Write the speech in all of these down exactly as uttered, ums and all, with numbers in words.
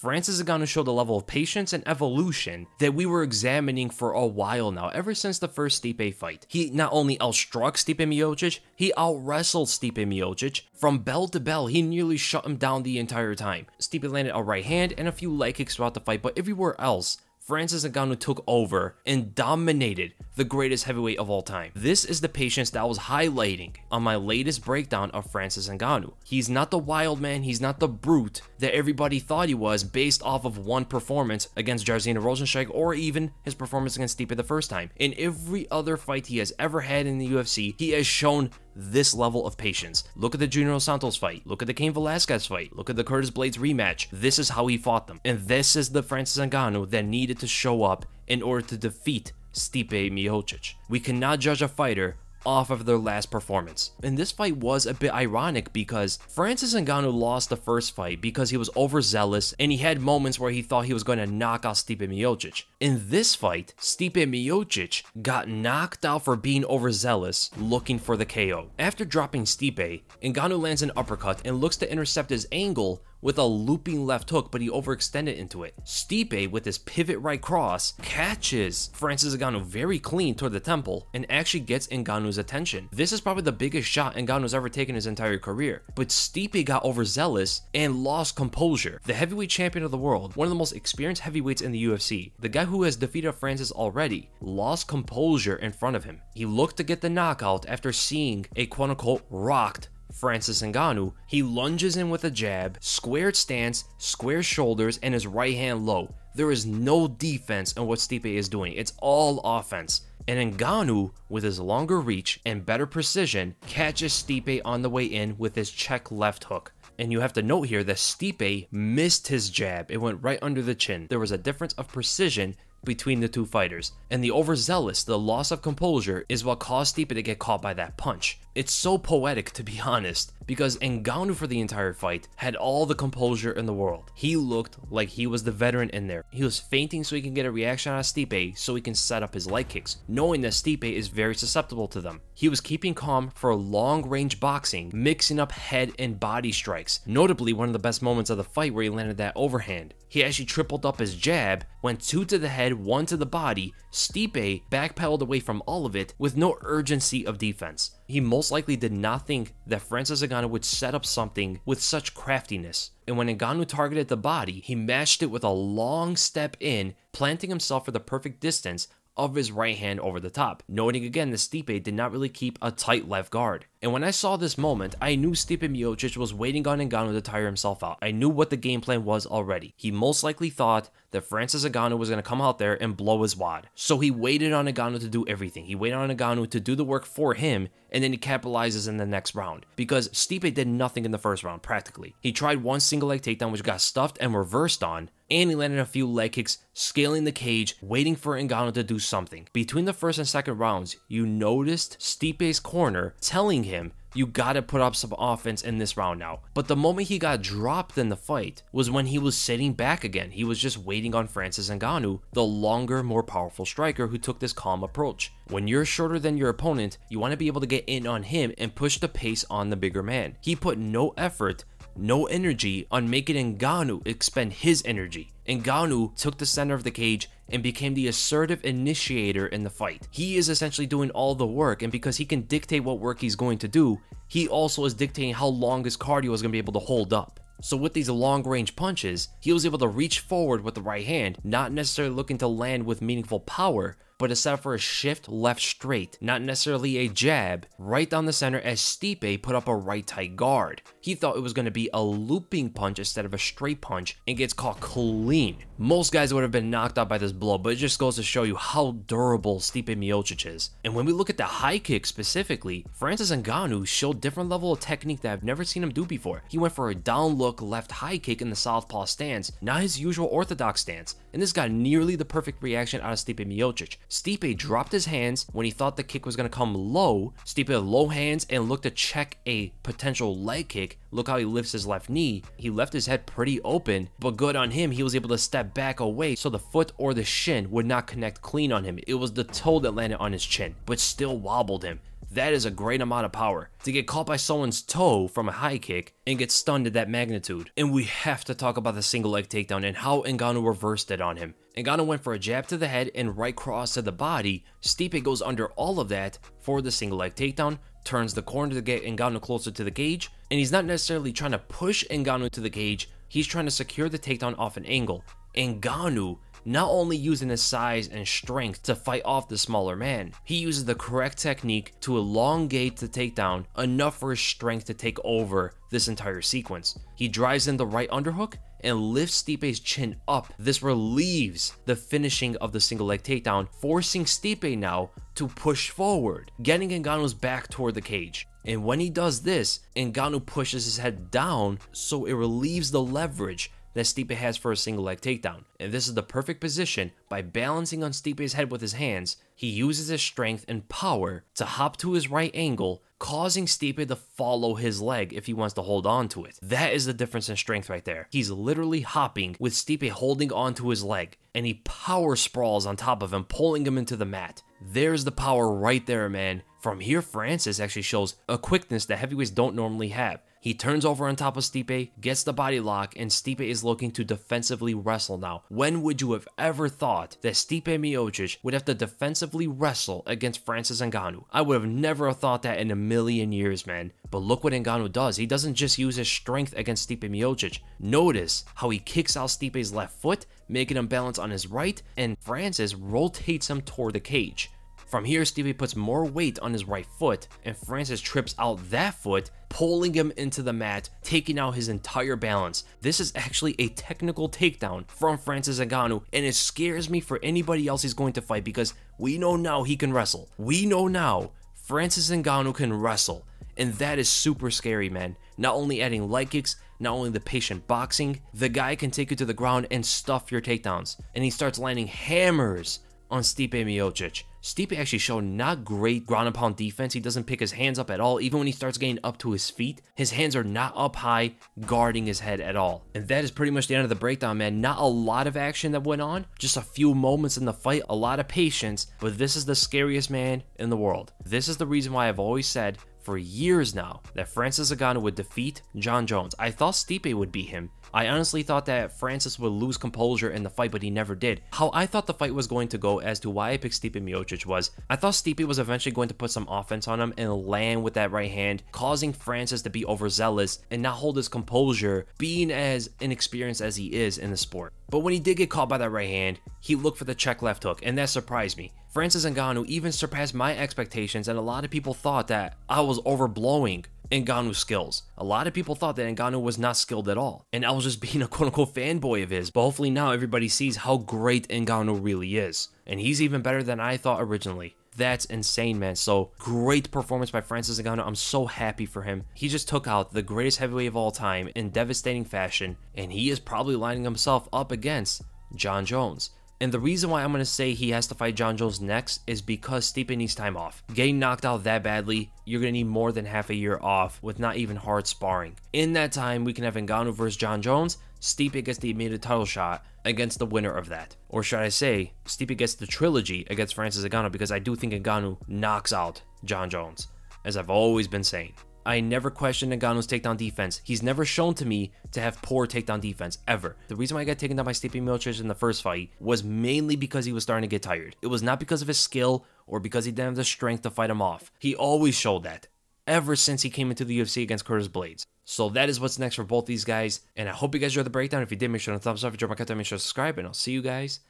Francis Ngannou showed a level of patience and evolution that we were examining for a while now, ever since the first Stipe fight. He not only outstruck Stipe Miocic, he out-wrestled Stipe Miocic. From bell to bell, he nearly shut him down the entire time. Stipe landed a right hand and a few leg kicks throughout the fight, but everywhere else, Francis Ngannou took over and dominated the greatest heavyweight of all time. This is the patience that I was highlighting on my latest breakdown of Francis Ngannou. He's not the wild man, he's not the brute that everybody thought he was based off of one performance against Jairzinho Rozenstruik or even his performance against Stipe the first time. In every other fight he has ever had in the U F C, he has shown this level of patience. Look at the Junior dos Santos fight, look at the Cain Velasquez fight, look at the Curtis Blades rematch. This is how he fought them. And this is the Francis Ngannou that needed to show up in order to defeat Stipe Miocic. We cannot judge a fighter off of their last performance. And this fight was a bit ironic because Francis Ngannou lost the first fight because he was overzealous and he had moments where he thought he was going to knock out Stipe Miocic. In this fight, Stipe Miocic got knocked out for being overzealous, looking for the K O. After dropping Stipe, Ngannou lands an uppercut and looks to intercept his angle with a looping left hook, but he overextended into it. Stipe, with his pivot right cross, catches Francis Ngannou very clean toward the temple and actually gets Ngannou's attention. This is probably the biggest shot Ngannou's ever taken his entire career, but Stipe got overzealous and lost composure. The heavyweight champion of the world, one of the most experienced heavyweights in the U F C, the guy who has defeated Francis already, lost composure in front of him. He looked to get the knockout after seeing a quote-unquote rocked Francis Ngannou. He lunges in with a jab, squared stance, square shoulders, and his right hand low. There is no defense in what Stipe is doing. It's all offense. And Ngannou, with his longer reach and better precision, catches Stipe on the way in with his check left hook. And you have to note here that Stipe missed his jab. It went right under the chin. There was a difference of precision between the two fighters. And the overzealous, the loss of composure, is what caused Stipe to get caught by that punch. It's so poetic, to be honest, because Ngannou for the entire fight had all the composure in the world. He looked like he was the veteran in there. He was feinting so he can get a reaction out of Stipe so he can set up his leg kicks, knowing that Stipe is very susceptible to them. He was keeping calm for long-range boxing, mixing up head and body strikes. Notably, one of the best moments of the fight where he landed that overhand. He actually tripled up his jab, went two to the head, one to the body. Stipe backpedaled away from all of it with no urgency of defense. He most likely did not think that Francis Ngannou would set up something with such craftiness. And when Ngannou targeted the body, he matched it with a long step in, planting himself for the perfect distance of his right hand over the top. Noting again that Stipe did not really keep a tight left guard. And when I saw this moment, I knew Stipe Miocic was waiting on Ngannou to tire himself out. I knew what the game plan was already. He most likely thought that Francis Ngannou was going to come out there and blow his wad. So he waited on Ngannou to do everything. He waited on Ngannou to do the work for him, and then he capitalizes in the next round. Because Stipe did nothing in the first round, practically. He tried one single leg takedown, which got stuffed and reversed on, and he landed a few leg kicks, scaling the cage, waiting for Ngannou to do something. Between the first and second rounds, you noticed Stipe's corner telling him him, you gotta put up some offense in this round now. But the moment he got dropped in the fight was when he was sitting back again. He was just waiting on Francis Ngannou, the longer, more powerful striker who took this calm approach. When you're shorter than your opponent, you want to be able to get in on him and push the pace on the bigger man. He put no effort, no energy on making Ngannou expend his energy. Ngannou took the center of the cage and became the assertive initiator in the fight. He is essentially doing all the work, and because he can dictate what work he's going to do, he also is dictating how long his cardio is going to be able to hold up. So with these long-range punches, he was able to reach forward with the right hand, not necessarily looking to land with meaningful power, but it's set for a shift left straight, not necessarily a jab, right down the center as Stipe put up a right tight guard. He thought it was going to be a looping punch instead of a straight punch and gets caught clean. Most guys would have been knocked out by this blow, but it just goes to show you how durable Stipe Miocic is. And when we look at the high kick specifically, Francis Ngannou showed different level of technique that I've never seen him do before. He went for a down look left high kick in the southpaw stance, not his usual orthodox stance. And this got nearly the perfect reaction out of Stipe Miocic. Stipe dropped his hands when he thought the kick was going to come low. Stipe had low hands and looked to check a potential leg kick. Look how he lifts his left knee. He left his head pretty open, but good on him. He was able to step back away so the foot or the shin would not connect clean on him. It was the toe that landed on his chin, but still wobbled him. That is a great amount of power. To get caught by someone's toe from a high kick and get stunned at that magnitude. And we have to talk about the single leg takedown and how Ngannou reversed it on him. Ngannou went for a jab to the head and right cross to the body. Stipe goes under all of that for the single leg takedown, turns the corner to get Ngannou closer to the cage, and he's not necessarily trying to push Ngannou to the cage, he's trying to secure the takedown off an angle. Ngannou not only using his size and strength to fight off the smaller man, he uses the correct technique to elongate the takedown enough for his strength to take over this entire sequence. He drives in the right underhook and lifts Stipe's chin up. This relieves the finishing of the single leg takedown, forcing Stipe now to push forward, getting Ngannou's back toward the cage. And when he does this, Ngannou pushes his head down, so it relieves the leverage that Stipe has for a single leg takedown. And this is the perfect position. By balancing on Stipe's head with his hands, he uses his strength and power to hop to his right angle, causing Stipe to follow his leg if he wants to hold on to it. That is the difference in strength right there. He's literally hopping with Stipe holding onto his leg, and he power sprawls on top of him, pulling him into the mat. There's the power right there, man. From here, Francis actually shows a quickness that heavyweights don't normally have. He turns over on top of Stipe, gets the body lock, and Stipe is looking to defensively wrestle now. When would you have ever thought that Stipe Miocic would have to defensively wrestle against Francis Ngannou? I would have never thought that in a million years, man. But look what Ngannou does. He doesn't just use his strength against Stipe Miocic. Notice how he kicks out Stipe's left foot, making him balance on his right, and Francis rotates him toward the cage. From here, Stipe puts more weight on his right foot, and Francis trips out that foot, pulling him into the mat, taking out his entire balance. This is actually a technical takedown from Francis Ngannou, and it scares me for anybody else he's going to fight because we know now he can wrestle. We know now Francis Ngannou can wrestle, and that is super scary, man. Not only adding light kicks, not only the patient boxing, the guy can take you to the ground and stuff your takedowns, and he starts landing hammers on Stipe Miocic. Stipe actually showed not great ground and pound defense. He doesn't pick his hands up at all. Even when he starts getting up to his feet, his hands are not up high, guarding his head at all. And that is pretty much the end of the breakdown, man. Not a lot of action that went on, just a few moments in the fight, a lot of patience, but this is the scariest man in the world. This is the reason why I've always said for years now that Francis Ngannou would defeat Jon Jones. I thought Stipe would beat him. I honestly thought that Francis would lose composure in the fight, but he never did. How I thought the fight was going to go as to why I picked Stipe Miocic was, I thought Stipe was eventually going to put some offense on him and land with that right hand, causing Francis to be overzealous and not hold his composure, being as inexperienced as he is in the sport. But when he did get caught by that right hand, he looked for the check left hook, and that surprised me. Francis Ngannou even surpassed my expectations, and a lot of people thought that I was overblowing Ngannou's skills. A lot of people thought that Ngannou was not skilled at all, and I was just being a quote-unquote fanboy of his, but hopefully now everybody sees how great Ngannou really is, and he's even better than I thought originally. That's insane, man. So great performance by Francis Ngannou. I'm so happy for him. He just took out the greatest heavyweight of all time in devastating fashion, and he is probably lining himself up against Jon Jones. And the reason why I'm going to say he has to fight Jon Jones next is because Stipe needs time off. Getting knocked out that badly, you're going to need more than half a year off with not even hard sparring. In that time, we can have Ngannou versus Jon Jones. Stipe gets the immediate title shot against the winner of that. Or should I say, Stipe gets the trilogy against Francis Ngannou, because I do think Ngannou knocks out Jon Jones, as I've always been saying. I never questioned Ngannou's takedown defense. He's never shown to me to have poor takedown defense, ever. The reason why I got taken down by Stipe Miocic in the first fight was mainly because he was starting to get tired. It was not because of his skill or because he didn't have the strength to fight him off. He always showed that, ever since he came into the U F C against Curtis Blades. So that is what's next for both these guys, and I hope you guys enjoyed the breakdown. If you did, make sure to thumbs up. If you enjoyed my content, make sure to subscribe, and I'll see you guys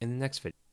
in the next video.